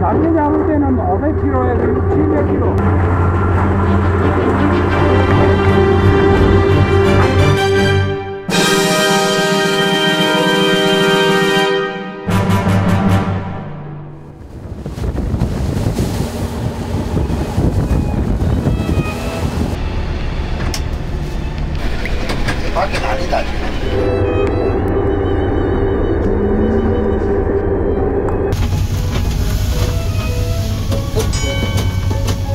남미 잡을 때는 500kg에서 700kg. 밖에 난리다 지금.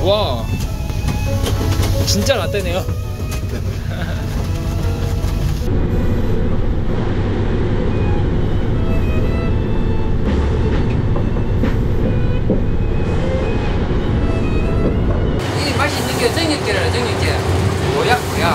와 진짜 라떼네요. 이 맛이 있는 게 정육제라네. 정육제 뭐야 뭐야.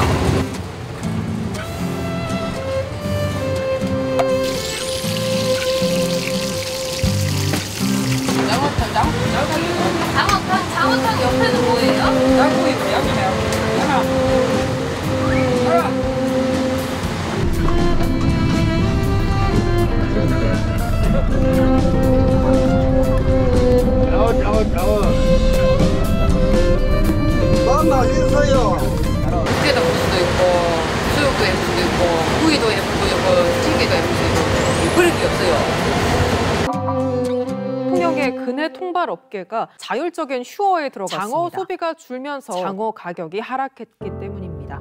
장어탕 옆에는 뭐예요? 양고기, 양이네요. 하나. 장어. 너무 맛있어요. 육회도 예쁘도 있고, 수육도 예쁘도 있고, 구이도 예쁘도 있고, 찌개도 예쁘도 있고, 그런 게 없어요. 근해 통발 업계가 자율적인 휴어에 들어갔습니다. 장어 소비가 줄면서 장어 가격이 하락했기 때문입니다.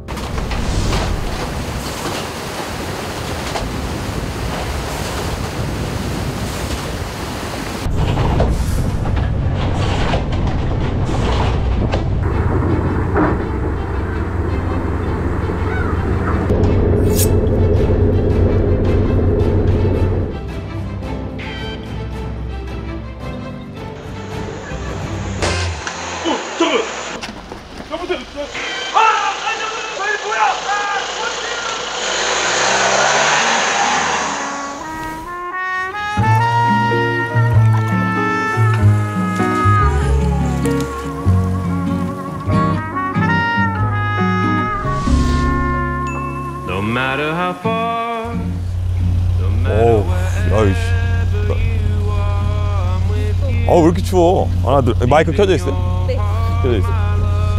왜 이렇게 추워. 하나 둘. 마이크 켜져 있어요? 네. 켜져 있어요.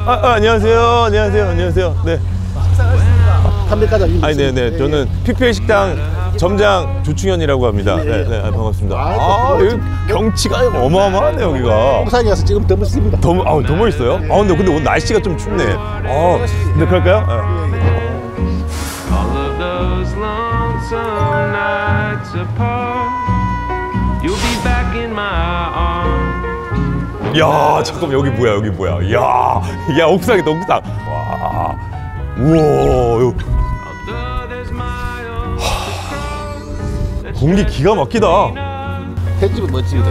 안녕하세요. 안녕하세요. 안녕하세요. 네. 식사하셨습니다. 담배까지. 아니 네네. 저는 PPL 식당 점장 조충현이라고 합니다. 네네. 네, 반갑습니다. 여기 경치가 어마어마하네 여기가. 홍산이라서 지금 더 멋있습니다. 더 멋있어요? 네. 근데 오늘 날씨가 좀 춥네. 근데 그럴까요? 네. 야, 잠깐만, 여기 뭐야, 여기 뭐야. 야, 옥상이다, 옥상. 와, 우와. 공기 기가 막히다. 횟집은 멋지다, 이거.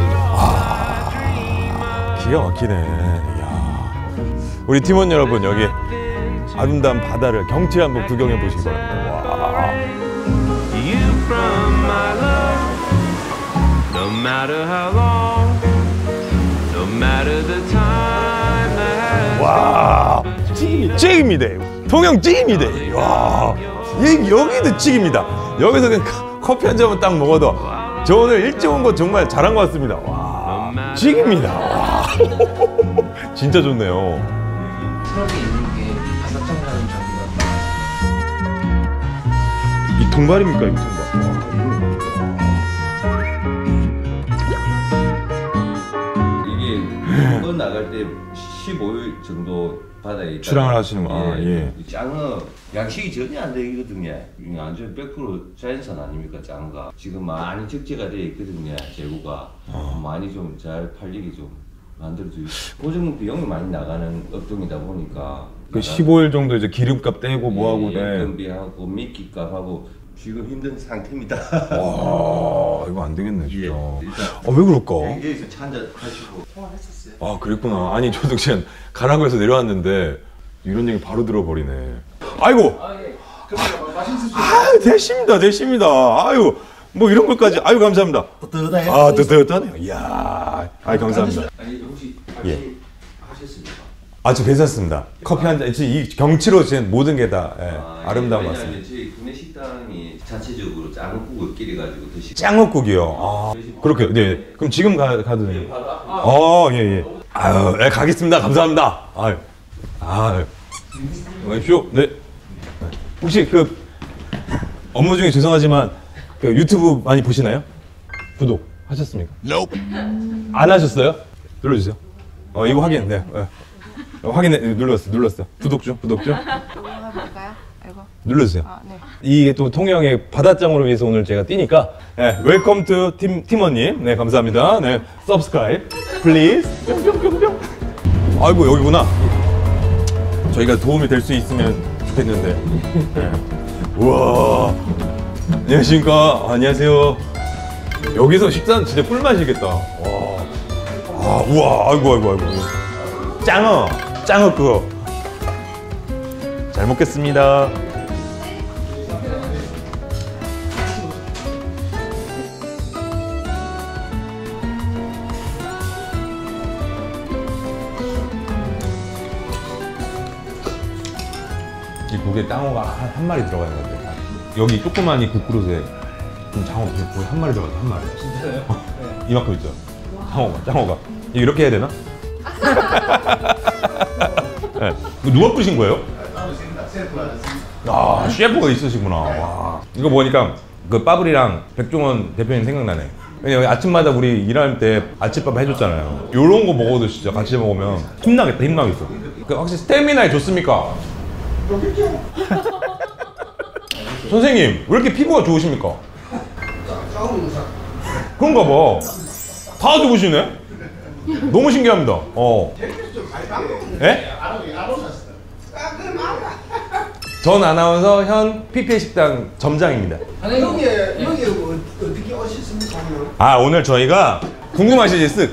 기가 막히네. 야. 우리 팀원 여러분, 여기 아름다운 바다를, 경치를 한번 구경해 보시기 바랍니다. 와, 찌깁니다. 통영 찌깁니다. 와, 여기도 찌깁니다. 여기서 그냥 커피 한 잔만 딱 먹어도 저 오늘 일찍 온 거 정말 잘한 것 같습니다. 와, 찌깁니다. 와, 진짜 좋네요. 이 통발입니까, 이 통발? 한번 나갈 때 15일 정도 바다에 출항을 하시는 거. 예. 장어 양식이 전혀 안 되거든요. 완전 100% 자연산 아닙니까 장어가. 지금 많이 적재가 되어 있거든요. 재고가 많이 좀 잘 팔리게 좀 만들어주고. 고정 비용이 많이 나가는 업종이다 보니까. 그 15일 정도 이제 기름값 떼고 뭐하고. 연금비하고 미끼값하고 지금 힘든 상태입니다. 와, 이거 안 되겠네 진짜. 일단 왜 그럴까? 여기서 차 한잔 하시고 통화했었어요. 아, 그랬구나. 아니 저도 그냥 가라고 해서 내려왔는데 이런 얘기 바로 들어버리네. 아이고. 예. 그럼 맛있을 수. 대십니다, 대십니다. 아유, 뭐 이런 것까지. 아유, 감사합니다. 뜨뜻하네요. 뜨뜻하네요. 이야, 감사합니다. 아니 혹시 같이 하셨습니까? 저 괜찮습니다. 커피 한 잔. 이 경치로 지금 모든 게 다 아름다운 것 같습니다. 저희 구내식당이 자체적으로 짱 장어국을 끼리 가지고 드시고. 장어국이요? 아, 그렇게. 네. 그럼 지금 가도 돼요? 아, 예, 예. 아유, 네, 가겠습니다. 감사합니다. 아유. 아유. 가십시오. 네. 혹시 그 업무 중에 죄송하지만 그 유튜브 많이 보시나요? 구독 하셨습니까? Nope. 안 하셨어요? 눌러주세요. 어, 이거 확인. 네. 네. 확인해. 눌렀어. 구독 좀. 눌러볼까요? 이거. 눌러주세요. 아, 네. 이게 또 통영의 바닷장으로 위해서 오늘 제가 뛰니까. 네. 웰컴 투 팀원님. 네, 감사합니다. 네. Subscribe, please. 뿅뿅뿅뿅. 아이고, 여기구나. 저희가 도움이 될 수 있으면 좋겠는데. 네. 우와. 안녕하십니까. 안녕하세요. 여기서 식사는 진짜 꿀맛이겠다. 와. 아, 우와. 아이고. 장어 그거 잘 먹겠습니다. 이 국에 장어가 한 마리 들어가는 건데, 여기 조그만 이 국그릇에 그럼 장어 거의 한 마리 들어가서 한 마리. 진짜요? 네. 이만큼 있죠. 장어가 이렇게 해야 되나? 네. 누가 끄신 거예요? 아, 셰프가 있으시구나. 와. 이거 보니까 그 빠블이랑 백종원 대표님 생각나네. 왜냐면 아침마다 우리 일할 때 아침밥 해줬잖아요. 요런 거 먹어도 진짜 같이 먹으면 힘나겠어. 그 확실히 스태미나에 좋습니까? 선생님, 왜 이렇게 피부가 좋으십니까? 그런가 봐. 다 좋으시네? 너무 신기합니다. 어. 예? 전 아나운서 현 PPL 식당 점장입니다. 아니, 여기에 어떻게 오셨습니까? 아, 오늘 저희가 궁금하시지 쓱.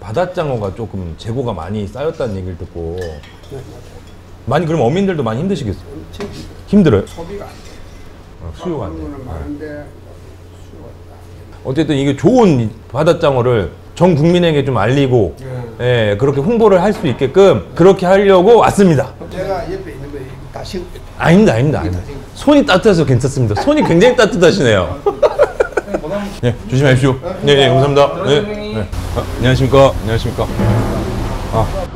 바닷장어가 조금 재고가 많이 쌓였다는 얘기를 듣고. 많이, 그럼 어민들도 많이 힘드시겠어요? 힘들어요? 소비가 안 돼요. 수요가 안 돼요. 많은데 수요가 안 돼요. 어쨌든 이게 좋은 바닷장어를 전 국민에게 좀 알리고, 예, 그렇게 홍보를 할 수 있게끔 그렇게 하려고 왔습니다. 제가 옆에 있는 거 다 식었겠다. 아닙니다. 손이 따뜻해서 괜찮습니다. 손이 굉장히 따뜻하시네요. 네, 조심하십시오. 네, 예, 감사합니다. 네. 아, 안녕하십니까. 아.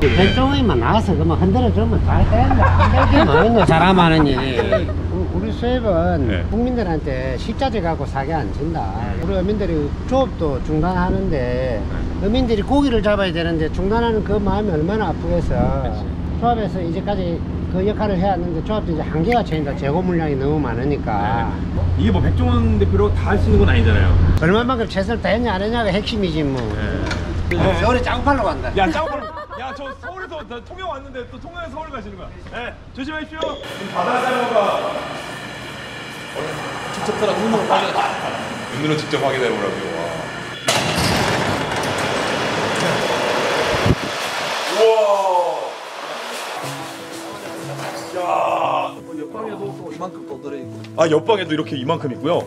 백종원이만 나와서 그만 흔들어주면 잘 된다. 흔들기 많은 거 잘하면 일이. 우리 수협은 네. 국민들한테 식자재 갖고 사게 안 준다. 우리 어민들이 조업도 중단하는데 어민들이 고기를 잡아야 되는데 중단하는 그 마음이 얼마나 아프겠어. 그치. 조합에서 이제까지 그 역할을 해왔는데 조합도 이제 한계가 차인다. 재고 물량이 너무 많으니까. 네. 이게 뭐 백종원 대표로 다 할 수 있는 건 아니잖아요. 얼마만큼 최선을 다 했냐 안 했냐가 핵심이지 뭐. 네. 서울에 짱팔로 간다. 야, 짱팔로. 야, 저 서울에서 저 통영 왔는데 또 통영에서 서울 가시는 거야. 네, 조심하십시오. 바다장어가 직접 따라 눈으로 확인해. 눈으로 직접 확인해 보라고요. 우와. 야. 옆방에도 이만큼 더 들어있고. 아, 옆방에도 이렇게 이만큼 있고요.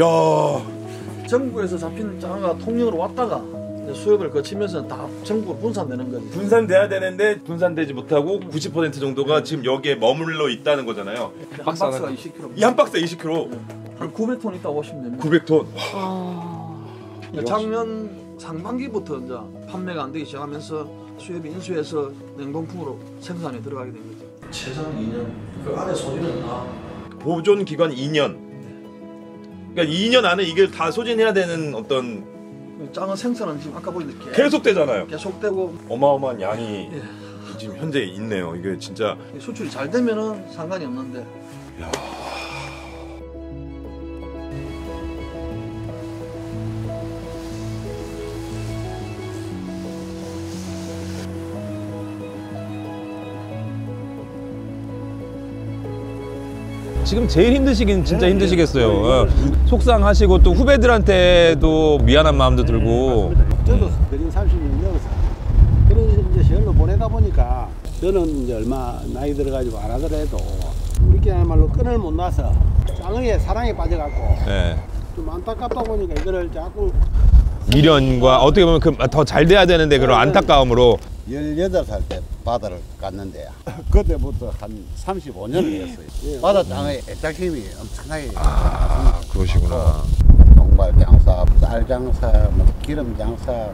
야. 전국에서 잡힌 장어가 통영으로 왔다가. 수협을 거치면서 다 전국으로 분산되는 거예요. 분산돼야 되는데 분산되지 못하고 90% 정도가 지금 여기에 머물러 있다는 거잖아요. 한 박스가 20kg. 이 한 박스에 20kg. 한 900톤 있다고 보시면 됩니다. 900톤. 와. 작년 상반기부터 이제 판매가 안 되기 시작하면서 수협이 인수해서 냉동품으로 생산에 들어가게 된 거죠. 최장 2년. 그 안에 소진은 다 보존 기간 2년. 그러니까 2년 안에 이걸 다 소진해야 되는 어떤. 장어 생산은 지금 아까 보니까 계속되잖아요. 계속되고 어마어마한 양이 예. 지금 현재 있네요. 이게 진짜 수출이 잘 되면은 상관이 없는데. 이야. 지금 제일 힘드시긴 진짜 힘드시겠어요. 속상하시고 또 후배들한테도 미안한 마음도 들고. 저도 그린 36년에서 그런 이제 시절로 보내다 보니까 저는 이제 얼마 나이 들어가지고 안 하더라도 우리끼리야말로 끈을 못 놔서 장어에 사랑에 빠져갖고 네. 좀 안타깝다 보니까 이거를 자꾸 미련과 어떻게 보면 더 잘 돼야 되는데 그런 안타까움으로 18살 때 바다를 갔는데요. 그때부터 한 35년을 했어요. 예, 바다 땅에 애착심이 엄청나게. 아, 그러시구나. 정발 장사, 쌀 장사, 기름 장사.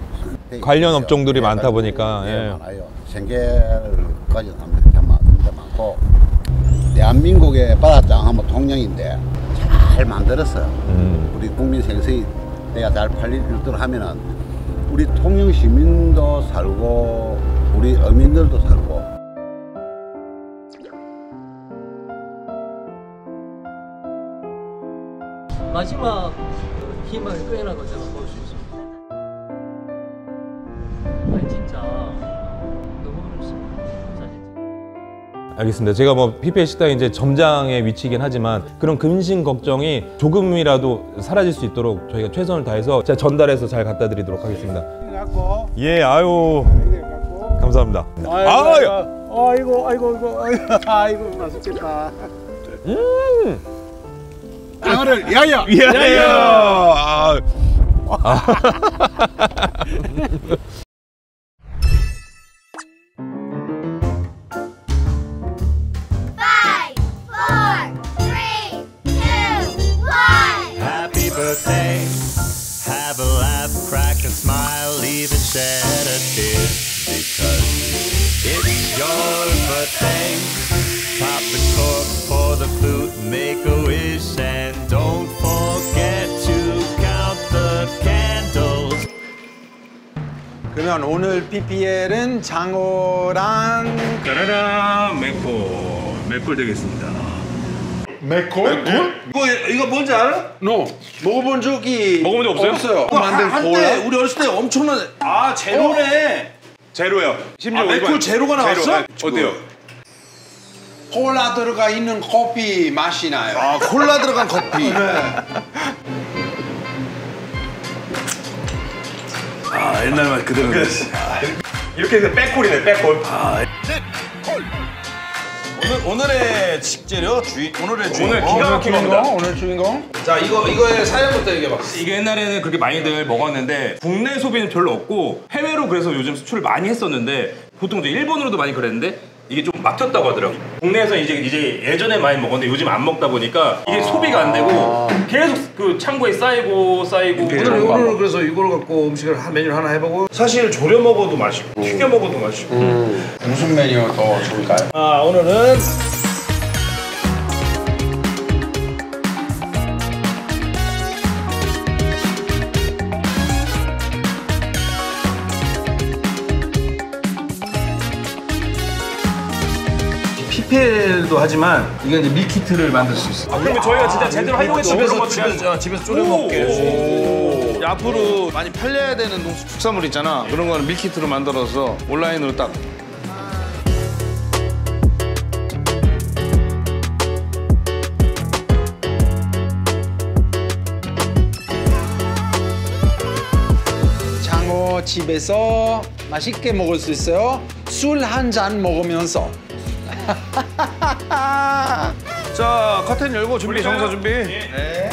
관련 업종들이 많다 보니까. 예, 많아요. 생계를까지는 하는데 많고. 대한민국의 바다 땅 하면 통영인데 잘 만들었어요. 우리 국민 생선이 내가 잘 팔릴 일들 하면은. 우리 통영 시민도 살고 우리 어민들도 살고. 마지막 힘을 끄내라고 제가 볼 수 있습니다. 아니 진짜 너무 어렵습니다. 사실. 알겠습니다. 제가 뭐 PPL 식당 이제 점장의 위치이긴 하지만 그런 근심 걱정이 조금이라도 사라질 수 있도록 저희가 최선을 다해서 제가 전달해서 잘 갖다 드리도록 하겠습니다. 예, 아유. 감사합니다. 아유. 아이고 맛있겠다. 장어를 야야. Have a laugh, crack a smile, even shed a tear, because it's your birthday. Pop the cork, pour the flute, make a wish, and don't forget to count the candles. 그러면 오늘 PPL은 장어랑 까라랑 맥콜 되겠습니다. 맥콜? 이거 뭔지 알아? No. 먹어본 적 없어요? 없어요. 한때 우리 어렸을 때 엄청난. 아, 제로네. 제로요. 심지어 맥콜 제로가 나왔어? 어때요? 콜라 들어가 있는 커피 맛이 나요. 아, 콜라 들어간 커피. 아, 옛날 맛 그대로. 이렇게 해서 백콜이네, 백콜. 오늘의 식재료 오늘 기가 막힌 겁니다. 자, 이거의 사연부터 얘기해봐. 이게 옛날에는 그렇게 많이들 먹었는데 국내 소비는 별로 없고 해외로 그래서 요즘 수출을 많이 했었는데 보통 이제 일본으로도 많이 그랬는데 이게 좀 막혔다고 하더라고요. 국내에서 이제 예전에 많이 먹었는데 요즘 안 먹다 보니까 이게 소비가 안 되고 계속 그 창고에 쌓이고. 오늘 그래서 이걸 갖고 메뉴를 하나 해보고. 사실 졸여 먹어도 맛있고 튀겨 먹어도 맛있고. 무슨 메뉴가 더 좋을까요? 아, 오늘은 PPL도 하지만 이게 이제 밀키트를 만들 수 있어요. 아, 그러면 저희가 진짜 제대로 활용해서 집에서 졸여 먹게. 앞으로 많이 팔려야 되는 축산물 있잖아. 그런 거는 밀키트로 만들어서 온라인으로 딱. 장어 집에서 맛있게 먹을 수 있어요. 술 한 잔 먹으면서. 자, 커튼 열고 준비, 정사 준비. 예. 네.